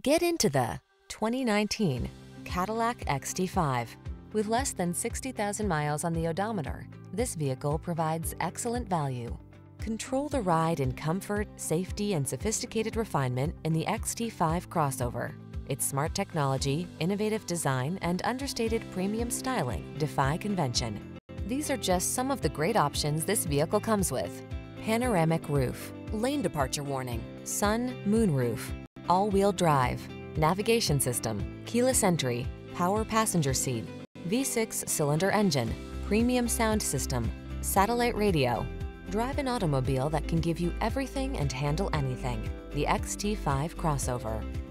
Get into the 2019 Cadillac XT5. With less than 60,000 miles on the odometer, this vehicle provides excellent value. Control the ride in comfort, safety, and sophisticated refinement in the XT5 crossover. Its smart technology, innovative design, and understated premium styling defy convention. These are just some of the great options this vehicle comes with: panoramic roof, lane departure warning, sun, moon roof, all-wheel drive, navigation system, keyless entry, power passenger seat, V6 cylinder engine, premium sound system, satellite radio. Drive an automobile that can give you everything and handle anything. The XT5 crossover.